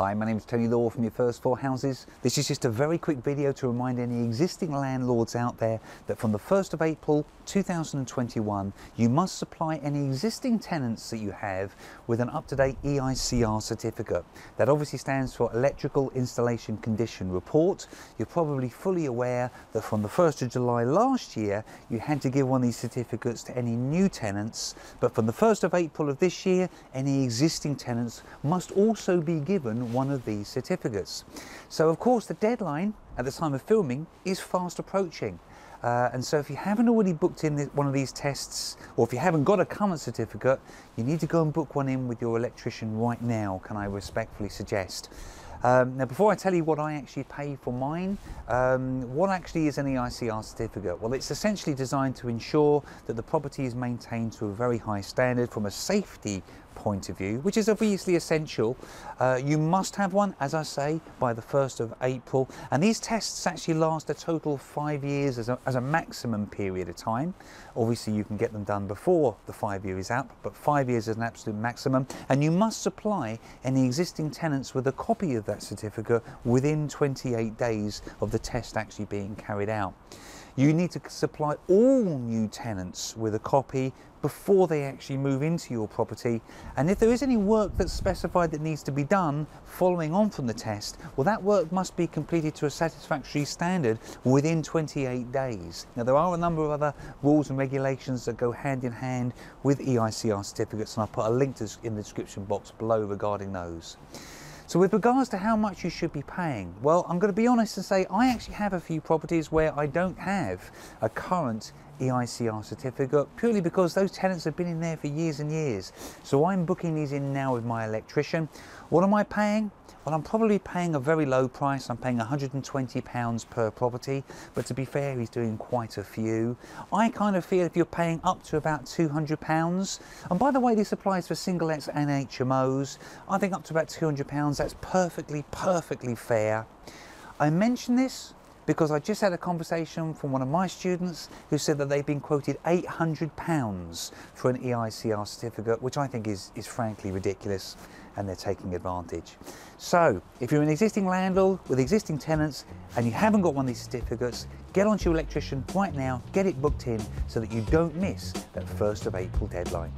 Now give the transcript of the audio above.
Hi, my name is Tony Law from Your First Four Houses. This is just a very quick video to remind any existing landlords out there that from the 1st of April 2021, you must supply any existing tenants that you have with an up-to-date EICR certificate. That obviously stands for Electrical Installation Condition Report. You're probably fully aware that from the 1st of July last year, you had to give one of these certificates to any new tenants, but from the 1st of April of this year, any existing tenants must also be given one of these certificates. So of course the deadline at the time of filming is fast approaching, and so if you haven't already booked in one of these tests, or if you haven't got a current certificate, you need to go and book one in with your electrician right now, can I respectfully suggest. Now before I tell you what I actually pay for mine, what actually is an EICR certificate? Well, it's essentially designed to ensure that the property is maintained to a very high standard from a safety point of view, which is obviously essential. You must have one, as I say, by the 1st of April, and these tests actually last a total of 5 years as a maximum period of time. Obviously you can get them done before the 5 year is up, but 5 years is an absolute maximum, and you must supply any existing tenants with a copy of that certificate within 28 days of the test actually being carried out. You need to supply all new tenants with a copy before they actually move into your property, and if there is any work that's specified that needs to be done following on from the test, well, that work must be completed to a satisfactory standard within 28 days. Now there are a number of other rules and regulations that go hand in hand with EICR certificates, and I'll put a link in the description box below regarding those. So with regards to how much you should be paying, well, I'm going to be honest and say I actually have a few properties where I don't have a current EICR certificate, purely because those tenants have been in there for years and years. So I'm booking these in now with my electrician. What am I paying? Well, I'm probably paying a very low price. I'm paying £120 per property, but to be fair, he's doing quite a few. I kind of feel if you're paying up to about £200, and by the way, this applies for singlets and HMOs, I think up to about £200, that's perfectly fair. I mention this because I just had a conversation from one of my students who said that they've been quoted £800 for an EICR certificate, which I think is frankly ridiculous, and they're taking advantage. So if you're an existing landlord with existing tenants and you haven't got one of these certificates, get onto your electrician right now, get it booked in so that you don't miss that 1st of April deadline.